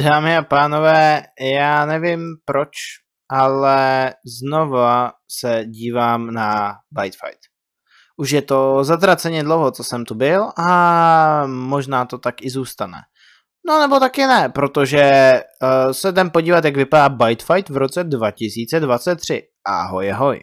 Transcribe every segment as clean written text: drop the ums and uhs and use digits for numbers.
Dámy a pánové, já nevím proč, ale znova se dívám na BiteFight. Už je to zatraceně dlouho, co jsem tu byl a možná to tak i zůstane. No nebo taky ne, protože se jdem podívat, jak vypadá BiteFight v roce 2023. Ahoj, ahoj.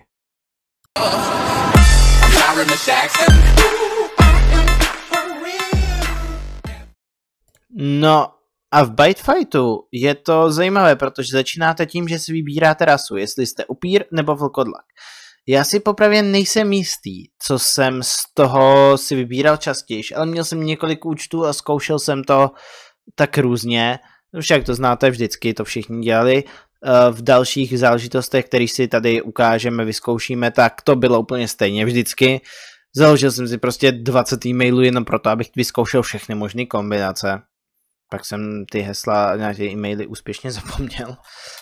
No a v BiteFightu je to zajímavé, protože začínáte tím, že si vybíráte rasu, jestli jste upír nebo vlkodlak. Já si popravdě nejsem jistý, co jsem z toho si vybíral častěji, ale měl jsem několik účtů a zkoušel jsem to tak různě. Však to znáte vždycky, to všichni dělali. V dalších záležitostech, které si tady ukážeme, vyzkoušíme, tak to bylo úplně stejně vždycky. Založil jsem si prostě 20 e-mailů jenom proto, abych vyzkoušel všechny možné kombinace. Pak jsem ty hesla na ty e-maily úspěšně zapomněl.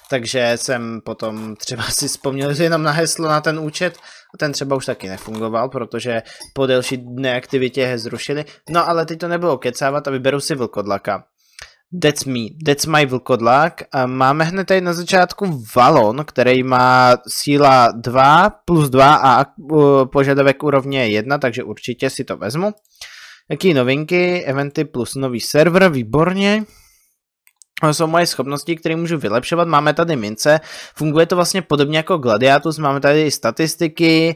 Takže jsem potom třeba si vzpomněl jenom na heslo na ten účet a ten třeba už taky nefungoval, protože po delší neaktivitě he zrušili. No ale teď to nebylo kecávat a vyberu si vlkodlaka. That's me, that's my vlkodlak. A máme hned tady na začátku Valon, který má síla 2 plus 2 a požadavek úrovně 1, takže určitě si to vezmu. Jaký novinky, eventy plus nový server, výborně. To jsou moje schopnosti, které můžu vylepšovat. Máme tady mince, funguje to vlastně podobně jako Gladiátus, máme tady statistiky,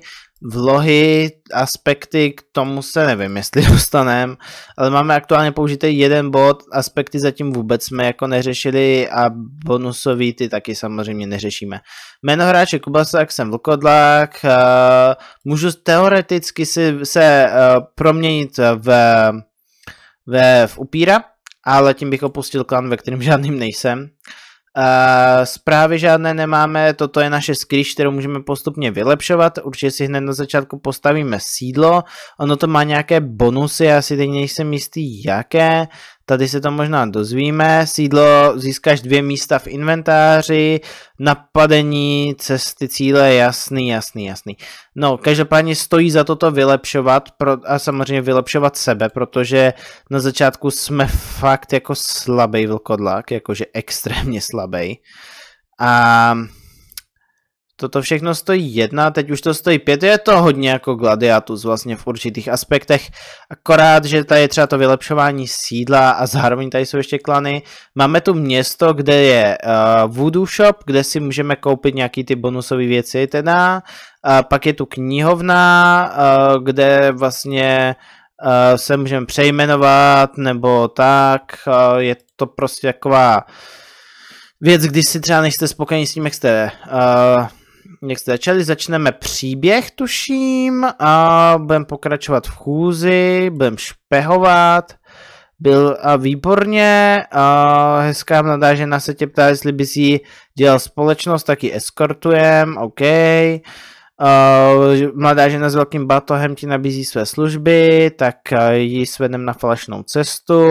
vlohy, aspekty, k tomu se nevím, jestli dostaneme, ale máme aktuálně použitý jeden bod, aspekty zatím vůbec jsme jako neřešili a bonusový ty taky samozřejmě neřešíme. Jméno hráče Kubasak, jsem vlkodlak, můžu teoreticky se proměnit v upíra, ale tím bych opustil klan, ve kterém žádným nejsem. Zprávy žádné nemáme, toto je naše skrýž, kterou můžeme postupně vylepšovat, určitě si hned na začátku postavíme sídlo, ono to má nějaké bonusy, já si teď nejsem jistý jaké, tady se to možná dozvíme, sídlo získáš 2 místa v inventáři, napadení, cesty, cíle, jasný. No, každopádně stojí za to vylepšovat a samozřejmě vylepšovat sebe, protože na začátku jsme fakt jako slabý vlkodlak, jakože extrémně slabý. A toto všechno stojí 1, teď už to stojí 5, je to hodně jako Gladiatus vlastně v určitých aspektech, akorát, že tady je třeba to vylepšování sídla a zároveň tady jsou ještě klany. Máme tu město, kde je Voodoo Shop, kde si můžeme koupit nějaký ty bonusové věci teda, pak je tu knihovna, kde vlastně se můžeme přejmenovat nebo tak, je to prostě taková věc, když si třeba nejste spokojení s tím, jak jste začali, začneme příběh, tuším, a budeme pokračovat v chůzi, budeme špehovat, výborně, hezká nadážena se tě ptá, jestli bys jí dělal společnost, tak ji eskortujem, OK. Mladá žena s velkým batohem ti nabízí své služby, tak ji svedem na falešnou cestu,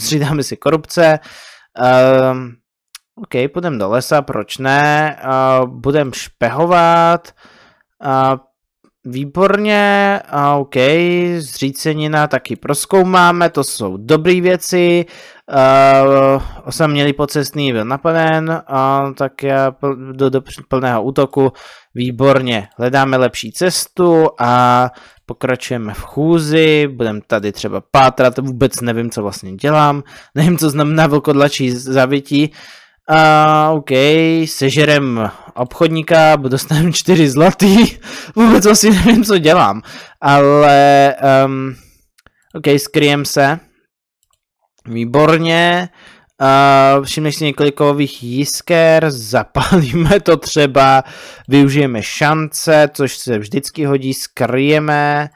zřídáme si korupce, OK, půjdeme do lesa, proč ne, budeme špehovat, výborně, OK, zřícenina taky prozkoumáme, to jsou dobré věci, osamělý pocestný byl napaden, tak já do plného útoku, výborně, hledáme lepší cestu a pokračujeme v chůzi, budeme tady třeba pátrat, vůbec nevím, co vlastně dělám, nevím, co znamená vlkodlačí zavití. OK, sežerem obchodníka, dostanem 4 zlatý, vůbec asi nevím, co dělám, ale OK, skryjem se, výborně, všimneš si několik kovových jisker, zapálíme to třeba, využijeme šance, což se vždycky hodí, skryjeme,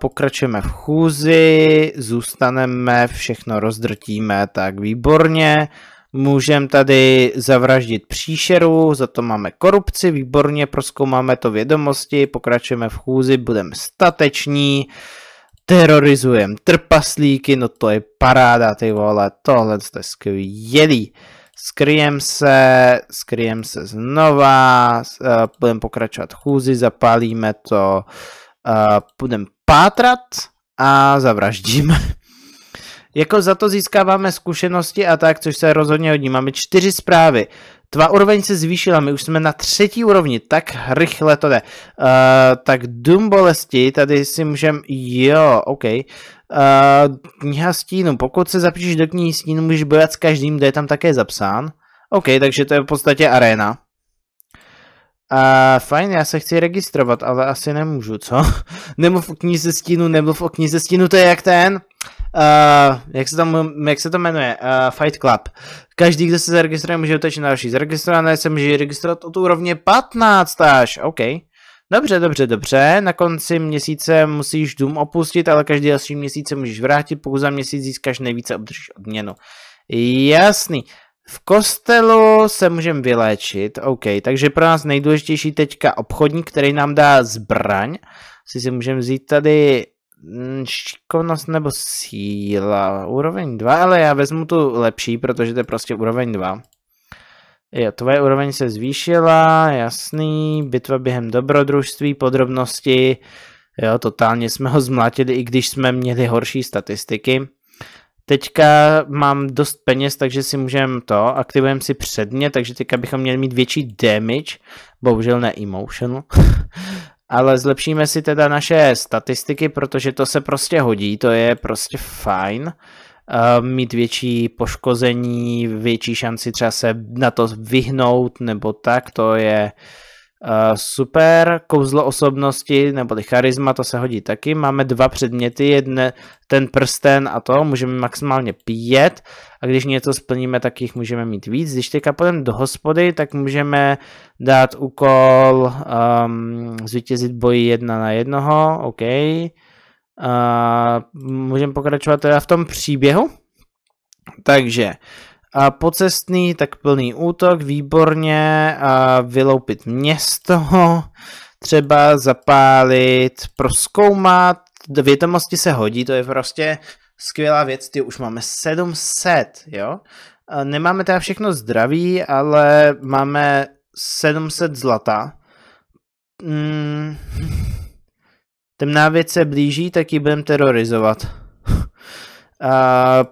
pokračujeme v chůzi, zůstaneme, všechno rozdrtíme, tak výborně. Můžeme tady zavraždit příšeru, za to máme korupci, výborně, prozkoumáme to vědomosti, pokračujeme v chůzi, budeme stateční, terorizujeme trpaslíky, no to je paráda, ty vole, tohle je skvělý. Skryjeme se znova, budeme pokračovat v chůzi, zapálíme to, budeme pátrat a zavraždíme. Jako za to získáváme zkušenosti a tak, což se rozhodně hodí. Máme 4 zprávy. Tvá úroveň se zvýšila, my už jsme na 3. úrovni, tak rychle to jde. Tak dům bolesti, tady si můžeme, jo, ok. Kniha stínu, pokud se zapíšeš do knihy stínu, můžeš bojovat s každým, kde je tam také zapsán. Ok, takže to je v podstatě arena. Fajn, já se chci registrovat, ale asi nemůžu, co? Nemluv o knize stínu, nemluv o knize stínu, to je jak ten... Jak se to jmenuje? Fight Club. Každý, kdo se zaregistruje, může utečit na další. Zaregistrované se může registrovat od úrovně 15 až. OK. Dobře. Na konci měsíce musíš dům opustit, ale každý další měsíc se můžeš vrátit, pokud za měsíc získáš nejvíce, obdržíš odměnu. Jasný. V kostelu se můžeme vyléčit. OK, takže pro nás nejdůležitější teďka obchodník, který nám dá zbraň. Si můžeme vzít tady... šikovnost nebo síla, úroveň 2, ale já vezmu tu lepší, protože to je prostě úroveň 2. Jo, tvoje úroveň se zvýšila, jasný, bitva během dobrodružství, podrobnosti, jo, totálně jsme ho zmlátili, i když jsme měli horší statistiky. Teďka mám dost peněz, takže si můžeme to, aktivujeme si předmět, takže teďka bychom měli mít větší damage, bohužel ne emotional. Ale zlepšíme si teda naše statistiky, protože to se prostě hodí, to je prostě fajn. Mít větší poškození, větší šanci třeba se na to vyhnout nebo tak, to je super. Kouzlo osobnosti nebo charisma, to se hodí taky. Máme 2 předměty, ten prsten a to, můžeme maximálně 5. A když něco splníme, tak jich můžeme mít víc. Když teďka půjdeme do hospody, tak můžeme dát úkol zvítězit boji 1 na 1. OK. Můžeme pokračovat teda v tom příběhu. Takže pocestný, tak plný útok, výborně, vyloupit město, třeba zapálit, proskoumat, vědomosti se hodí, to je prostě... skvělá věc, ty už máme 700, jo? Nemáme teda všechno zdraví, ale máme 700 zlata. Temná věc se blíží, tak ji budeme terorizovat.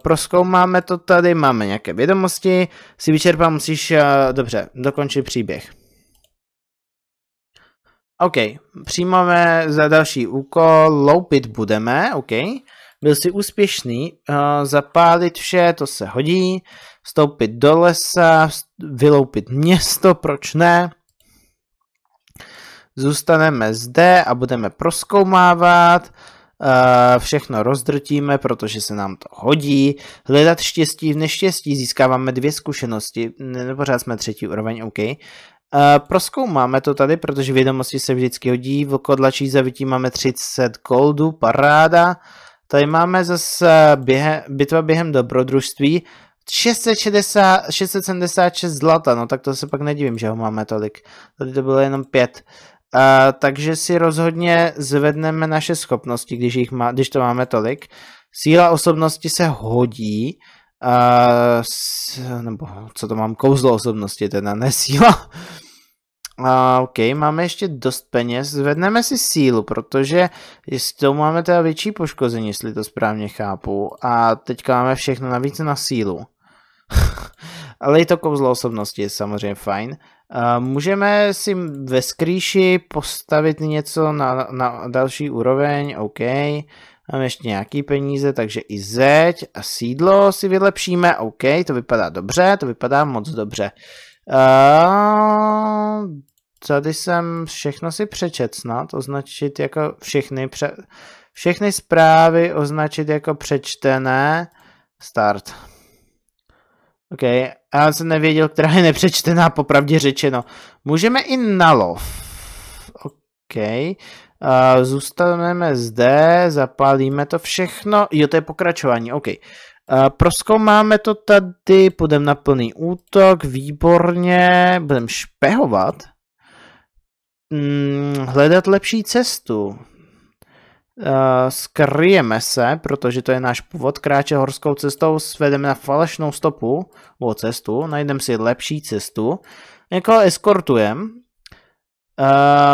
Prozkoumáme to tady, máme nějaké vědomosti, si vyčerpám, musíš, dobře, dokončit příběh. OK, přijímáme za další úkol, loupit budeme, OK. Byl jsi úspěšný, zapálit vše, to se hodí, vstoupit do lesa, vyloupit město, proč ne? Zůstaneme zde a budeme prozkoumávat, všechno rozdrtíme, protože se nám to hodí. Hledat štěstí v neštěstí, získáváme 2 zkušenosti, pořád jsme 3. úroveň, OK. Prozkoumáme to tady, protože vědomosti se vždycky hodí, vlkodlačí zavití máme 30 goldů, paráda. Tady máme zase bitva během dobrodružství 676 zlata, no tak to se pak nedivím, že ho máme tolik. Tady to bylo jenom 5. Takže si rozhodně zvedneme naše schopnosti, když to máme tolik. Síla osobnosti se hodí, nebo co to mám, kouzlo osobnosti, teda ne síla. OK, máme ještě dost peněz, zvedneme si sílu, protože s tou máme teda větší poškození, jestli to správně chápu. A teďka máme všechno navíc na sílu. Ale i to kouzlo osobnosti je samozřejmě fajn. Můžeme si ve skrýši postavit něco na další úroveň, OK. Máme ještě nějaký peníze, takže i zeď a sídlo si vylepšíme, OK, to vypadá dobře, to vypadá moc dobře. Tady jsem všechno si přečet snad, označit jako všechny zprávy označit jako přečtené, start. OK, já jsem nevěděl, která je nepřečtená, popravdě řečeno. Můžeme i na lov. OK, zůstaneme zde, zapálíme to všechno, jo, to je pokračování, OK. Prozkoumáme to tady, půjdeme na plný útok, výborně, budeme špehovat. Hledat lepší cestu. Skryjeme se, protože to je náš původ, kráče horskou cestou, svedeme na falešnou stopu, nebo cestu, najdeme si lepší cestu, někoho eskortujeme.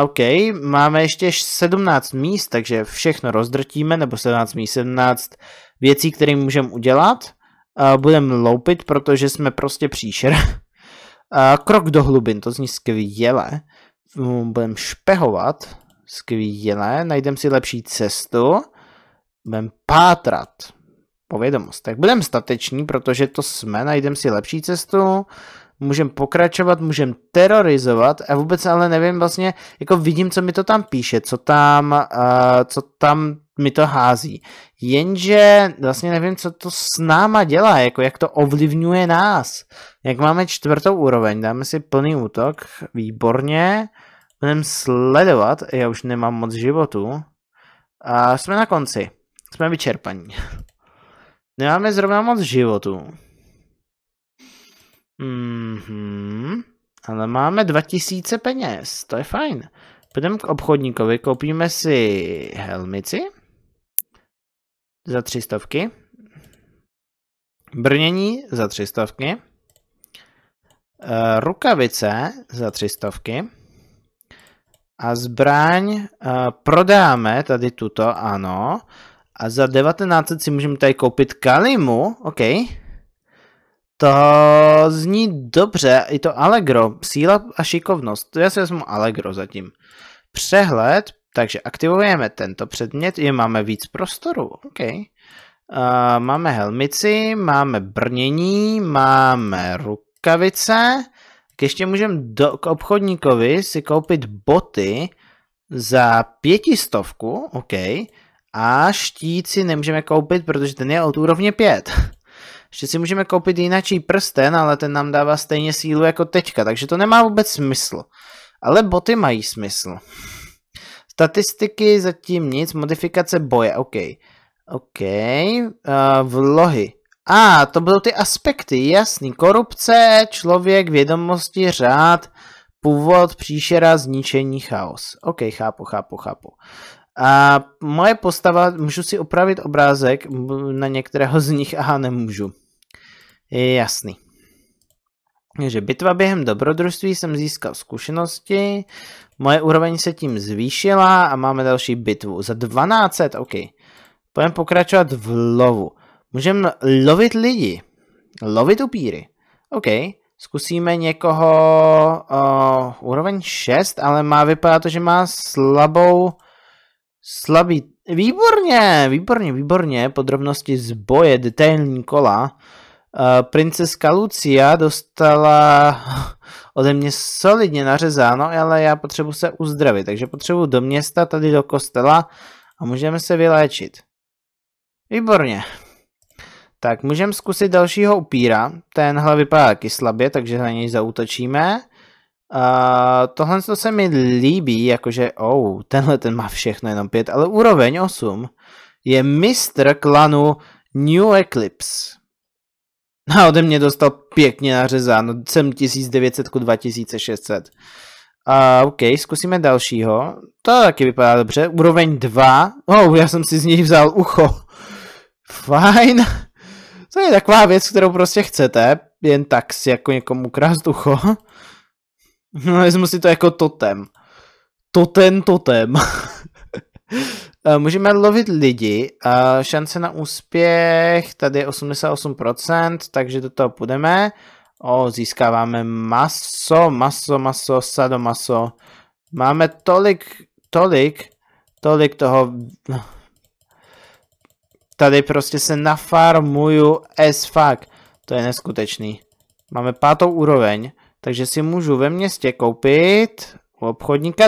OK, máme ještě 17 míst, takže všechno rozdrtíme, nebo 17 míst, 17 věcí, které můžeme udělat. Budeme loupit, protože jsme prostě příšer. Krok do hlubin, to zní skvěle. Budeme špehovat. Skvěle, najdeme si lepší cestu. Budeme pátrat. Povědomost. Tak budeme stateční, protože to jsme, najdeme si lepší cestu. Můžeme pokračovat, můžeme terorizovat a vůbec ale nevím vlastně, jako vidím, co mi to tam píše, co tam mi to hází. Jenže vlastně nevím, co to s náma dělá, jako jak to ovlivňuje nás. Jak máme 4. úroveň, dáme si plný útok, výborně. Budeme sledovat, já už nemám moc životu. A jsme na konci, jsme vyčerpaní. Nemáme zrovna moc životu. Ale máme 2000 peněz, to je fajn. Půjdeme k obchodníkovi, koupíme si helmici za 300, brnění za 300, rukavice za 300 a zbraň prodáme tady tuto, ano, a za 1900 si můžeme tady koupit kalimu, ok. To zní dobře, i to Allegro, síla a šikovnost, já si vezmu Allegro zatím. Přehled, takže aktivujeme tento předmět, je máme víc prostoru, ok. Máme helmici, máme brnění, máme rukavice, ještě můžeme k obchodníkovi si koupit boty za 500, ok. A štít si nemůžeme koupit, protože ten je od úrovně 5. Ještě si můžeme koupit jináčí prsten, ale ten nám dává stejně sílu jako teďka, takže to nemá vůbec smysl. Ale boty mají smysl. Statistiky zatím nic, modifikace boje, ok. Ok, vlohy. A, to budou ty aspekty, jasný. Korupce, člověk, vědomosti, řád, původ, příšera, zničení, chaos. Ok, chápu. A moje postava, můžu si upravit obrázek na některého z nich, aha, nemůžu. Je jasný. Takže bitva během dobrodružství jsem získal zkušenosti, moje úroveň se tím zvýšila a máme další bitvu. Za 1200, ok. Půjdeme pokračovat v lovu. Můžeme lovit lidi, lovit upíry, ok. Zkusíme někoho, úroveň 6, ale má vypadá to, že má slabý, výborně, podrobnosti z boje, detailní kola. Princeska Lucia dostala ode mě solidně nařezáno, ale já potřebuji se uzdravit, takže potřebuji do města, tady do kostela a můžeme se vyléčit. Výborně. Tak, můžeme zkusit dalšího upíra, tenhle vypadá taky slabě, takže na něj zaútočíme. Tohle se mi líbí, jakože, tenhle ten má všechno jenom 5, ale úroveň 8 je mistr klanu New Eclipse. A ode mě dostal pěkně nařezáno, 7900 ku 2600. Ok, zkusíme dalšího, to taky vypadá dobře, úroveň 2, já jsem si z něj vzal ucho. Fajn, to je taková věc, kterou prostě chcete, jen tak si jako někomu ukrást ucho. No, vezmu si to jako totem. Totem. Můžeme lovit lidi. Šance na úspěch, tady je 88%, takže do toho půjdeme. Získáváme maso, sadomaso. Máme tolik toho. Tady prostě se nafarmuju as fuck. To je neskutečný. Máme 5. úroveň. Takže si můžu ve městě koupit u obchodníka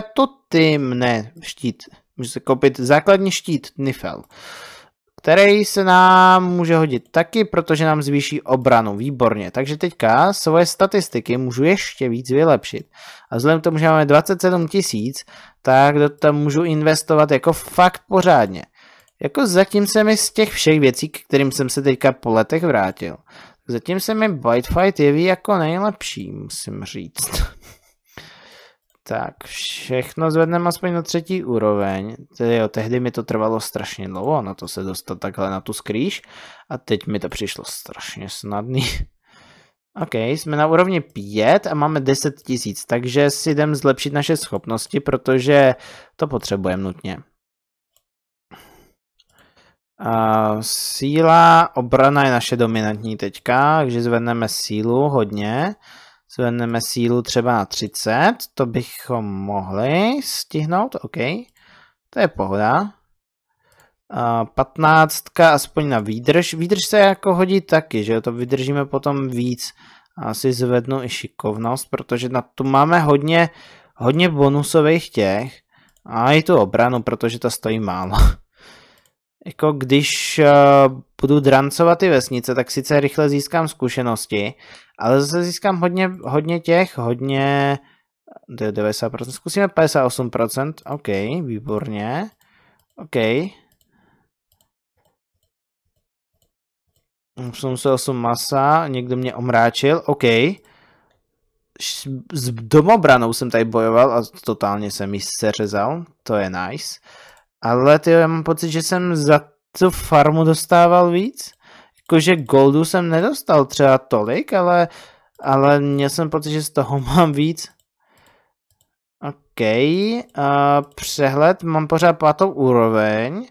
štít. Můžu si koupit základní štít Nifel, který se nám může hodit taky, protože nám zvýší obranu. Výborně. Takže teďka svoje statistiky můžu ještě víc vylepšit. A vzhledem k tomu, že máme 27 000, tak tam můžu investovat jako fakt pořádně. Jako zatím se mi z těch všech věcí, k kterým jsem se teďka po letech vrátil. Zatím se mi BiteFight jeví jako nejlepší, musím říct. Tak, všechno zvedneme aspoň na 3. úroveň. Tehdy mi to trvalo strašně dlouho, na to se dostat takhle na tu skrýž. A teď mi to přišlo strašně snadný. Ok, jsme na úrovni 5 a máme 10 000, takže si jdem zlepšit naše schopnosti, protože to potřebujeme nutně. Síla, obrana je naše dominantní teďka, takže zvedneme sílu hodně. Zvedneme sílu třeba na 30, to bychom mohli stihnout, OK. To je pohoda. 15, aspoň na výdrž. Výdrž se jako hodí taky, že to vydržíme potom víc. Asi zvednu i šikovnost, protože na tu máme hodně bonusových těch. A i tu obranu, protože ta stojí málo. Jako když budu drancovat ty vesnice, tak sice rychle získám zkušenosti, ale zase získám hodně 90%, zkusíme 58%, OK, výborně, OK. 88 masa, někdo mě omráčil, OK. S domobranou jsem tady bojoval a totálně jsem ji seřezal, to je nice. Ale tyjo, já mám pocit, že jsem za tu farmu dostával víc. Jakože goldu jsem nedostal třeba tolik, ale měl jsem pocit, že z toho mám víc. OK, přehled, mám pořád 5. úroveň.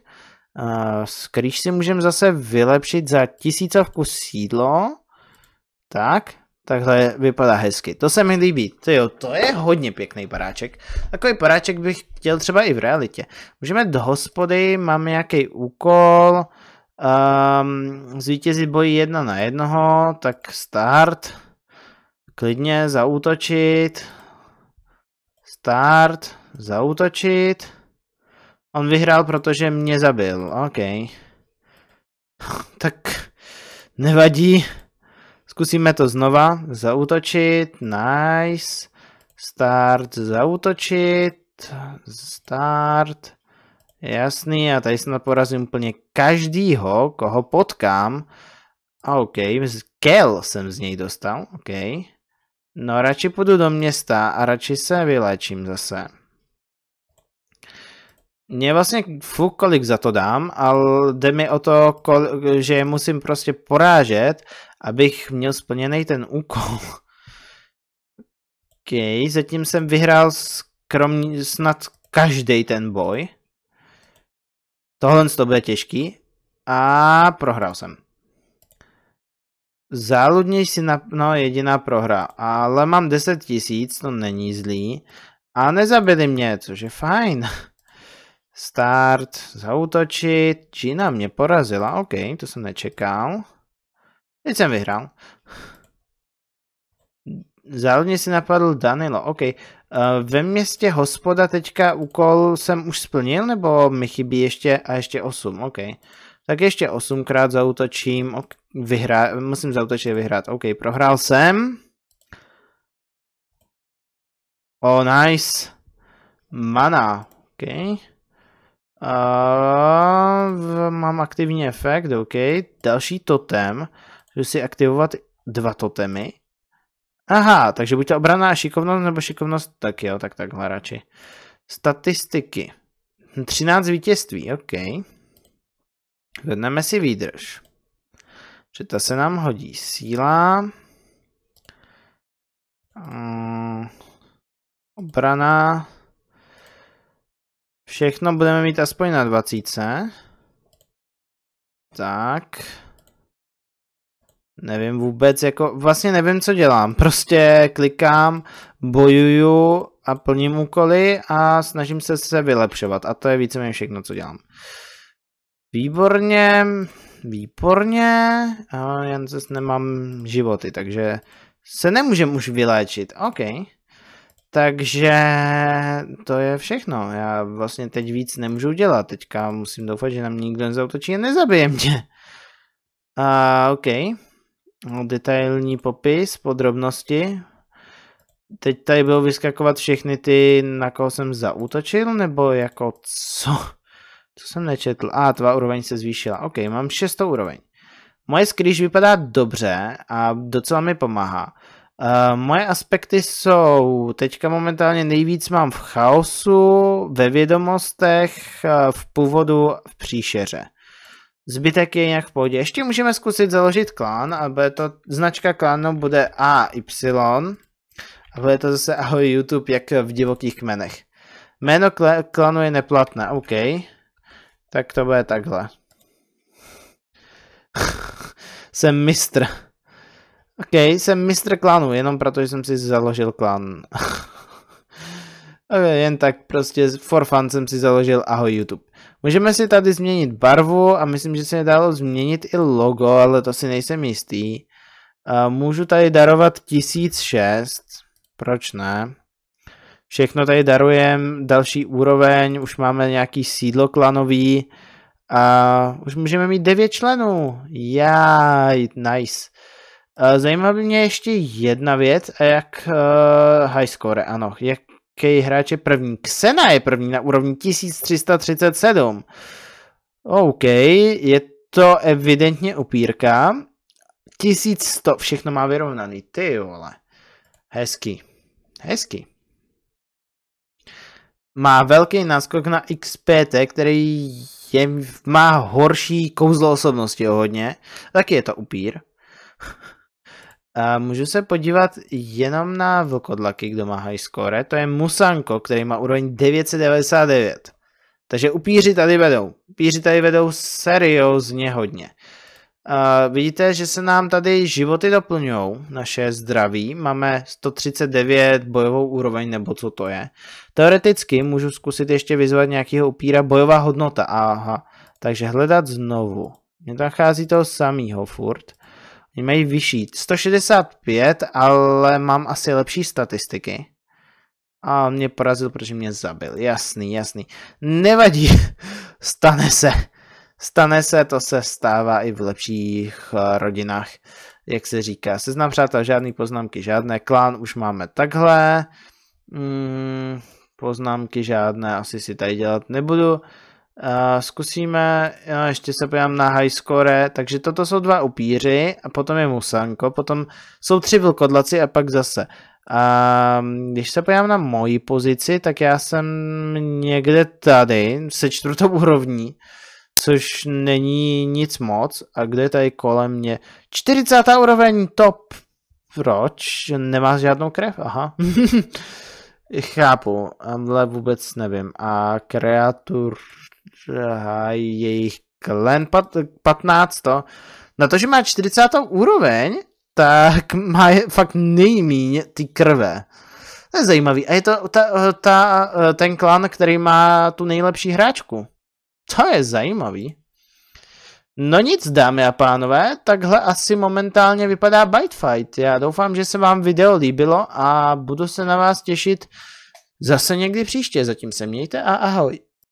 Skrýž si můžeme zase vylepšit za 1000 sídlo. Tak, takhle vypadá hezky. To se mi líbí. Tyjo, to je hodně pěkný paráček. Takový paráček bych chtěl třeba i v realitě. Můžeme do hospody, máme nějaký úkol. Zvítězit boji 1 na 1, tak start. Klidně zaútočit. Start, zaútočit. On vyhrál, protože mě zabil. OK. Tak nevadí. Zkusíme to znova. Zaútočit. Nice. Start. Zaútočit. Start. Jasný. A tady snad porazím úplně každýho, koho potkám. OK. Kel jsem z něj dostal. OK. No radši půjdu do města a radši se vylečím zase. Mně vlastně fuk, kolik za to dám, ale jde mi o to, že je musím prostě porážet, abych měl splněný ten úkol. OK, zatím jsem vyhrál snad každý ten boj. Tohle to bude těžký. A prohrál jsem. Záludněj si no jediná prohra, ale mám 10 000, to není zlý. A nezabili mě, což je fajn. Start, zaútočit, Čína mě porazila, OK, to jsem nečekal. Teď jsem vyhrál. Zároveň si napadl Danilo, OK. Ve městě hospoda teďka úkol jsem už splnil, nebo mi chybí ještě 8, OK. Tak ještě 8krát zaútočím, musím zaútočit a vyhrát, OK, prohrál jsem. Nice. Mana, OK. Mám aktivní efekt, OK. Další totem. Můžu si aktivovat 2 totemy. Aha, takže buď ta obrana a šikovnost, nebo šikovnost, tak jo, tak takhle radši. Statistiky. 13 vítězství, OK. Vedneme si výdrž. Přeta se nám hodí síla. Obrana. Všechno budeme mít aspoň na 20. Tak. Nevím vůbec, vlastně nevím, co dělám. Prostě klikám, bojuju a plním úkoly a snažím se vylepšovat. A to je víceméně všechno, co dělám. Výborně, výborně. A já zase nemám životy, takže se nemůžem už vyléčit. OK. Takže to je všechno. Já vlastně teď víc nemůžu dělat. Teďka musím doufat, že nám nikdo nezautočí a nezabije mě. OK. Detailní popis, podrobnosti. Teď tady budou vyskakovat všechny ty, na koho jsem zaútočil, nebo jako co? To jsem nečetl. 2 úroveň se zvýšila. OK, mám 6. úroveň. Moje skrýž vypadá dobře a docela mi pomáhá. Moje aspekty jsou, teďka momentálně nejvíc mám v chaosu, ve vědomostech, v původu, v příšeře. Zbytek je nějak v pohodě. Ještě můžeme zkusit založit klán, a bude to, značka klánu bude AY, a bude to zase ahoj YouTube, jak v divokých kmenech. Jméno klanu je neplatné, OK. Tak to bude takhle. Jsem mistr. OK, jsem mistr klanu, jenom protože jsem si založil klan. Okay, jen tak prostě for fun jsem si založil, ahoj YouTube. Můžeme si tady změnit barvu a myslím, že se dalo změnit i logo, ale to si nejsem jistý. Můžu tady darovat 1006, proč ne? Všechno tady darujem, další úroveň, už máme nějaký sídlo klanový a už můžeme mít 9 členů. Jaj, nice. Zajímá by mě ještě jedna věc a jak high score, ano, jaký hráč je první. Xena je první na úrovni 1337. OK, je to evidentně upírka. 1100, všechno má vyrovnaný, ty vole. Hezký, hezký. Má velký náskok na XPT, který má horší kouzlo osobnosti hodně. Taky je to upír. A můžu se podívat jenom na vlkodlaky, kdo má high score. To je Musanko, který má úroveň 999. Takže upíři tady vedou. Upíři tady vedou seriózně hodně. Vidíte, že se nám tady životy doplňují, naše zdraví. Máme 139 bojovou úroveň, nebo co to je. Teoreticky můžu zkusit ještě vyzvat nějakého upíra bojová hodnota. Aha, takže hledat znovu. Mně tam chází toho samého furt. Oni mají vyšší 165, ale mám asi lepší statistiky. A mě porazil, protože mě zabil. Jasný, jasný. Nevadí, stane se. Stane se, to se stává i v lepších rodinách, jak se říká. Seznam přátel, žádný poznámky, žádné. Klán už máme takhle. Poznámky žádné, asi si tady dělat nebudu. Zkusíme, no, ještě se podívám na high score. Takže toto jsou dva upíři a potom je Musanko, potom jsou 3 vlkodlaci a pak zase. Když se podívám na moji pozici, tak já jsem někde tady se 4. úrovní. Což není nic moc. A kde je tady kolem mě? 40. úroveň, top. Proč? Nemá žádnou krev? Aha. Chápu, ale vůbec nevím. A kreatur... jejich klen 15. Na to, že má 40. úroveň, tak má fakt nejméně ty krve. To je zajímavý. A je to ten klan, který má tu nejlepší hráčku. To je zajímavý. No nic, dámy a pánové, takhle asi momentálně vypadá BiteFight. Já doufám, že se vám video líbilo a budu se na vás těšit zase někdy příště. Zatím se mějte a ahoj.